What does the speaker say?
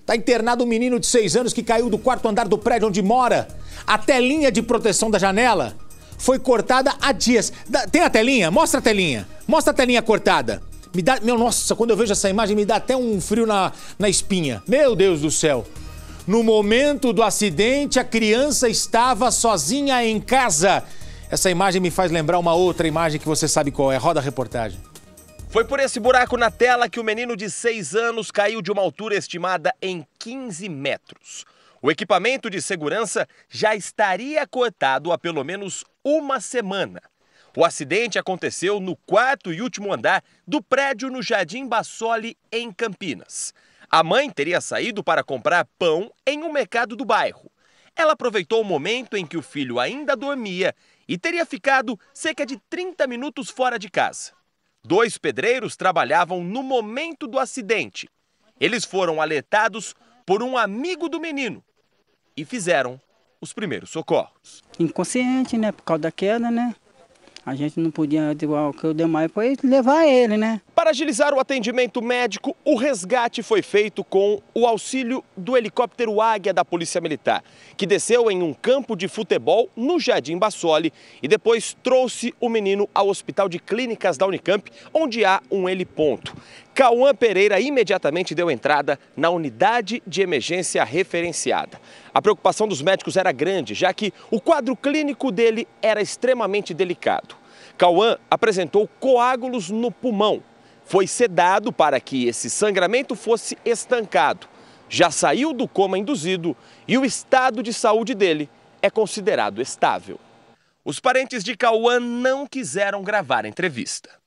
Está internado um menino de 6 anos que caiu do 4º andar do prédio onde mora. A telinha de proteção da janela foi cortada há dias. Tem a telinha? Mostra a telinha. Mostra a telinha cortada. Me dá... Meu, nossa, quando eu vejo essa imagem me dá até um frio na espinha. Meu Deus do céu. No momento do acidente, a criança estava sozinha em casa. Essa imagem me faz lembrar uma outra imagem que você sabe qual é. Roda a reportagem. Foi por esse buraco na tela que o menino de 6 anos caiu de uma altura estimada em 15 metros. O equipamento de segurança já estaria cortado há pelo menos uma semana. O acidente aconteceu no 4º e último andar do prédio no Jardim Bassoli, em Campinas. A mãe teria saído para comprar pão em um mercado do bairro. Ela aproveitou o momento em que o filho ainda dormia e teria ficado cerca de 30 minutos fora de casa. 2 pedreiros trabalhavam no momento do acidente. Eles foram alertados por um amigo do menino e fizeram os primeiros socorros. Inconsciente, né? Por causa da queda, né? A gente não podia ativar o que eu demais foi levar ele, né? Para agilizar o atendimento médico, o resgate foi feito com o auxílio do helicóptero Águia da Polícia Militar, que desceu em um campo de futebol no Jardim Bassoli e depois trouxe o menino ao Hospital de Clínicas da Unicamp, onde há um heliponto. Cauã Pereira imediatamente deu entrada na unidade de emergência referenciada. A preocupação dos médicos era grande, já que o quadro clínico dele era extremamente delicado. Cauã apresentou coágulos no pulmão. Foi sedado para que esse sangramento fosse estancado. Já saiu do coma induzido e o estado de saúde dele é considerado estável. Os parentes de Cauã não quiseram gravar a entrevista.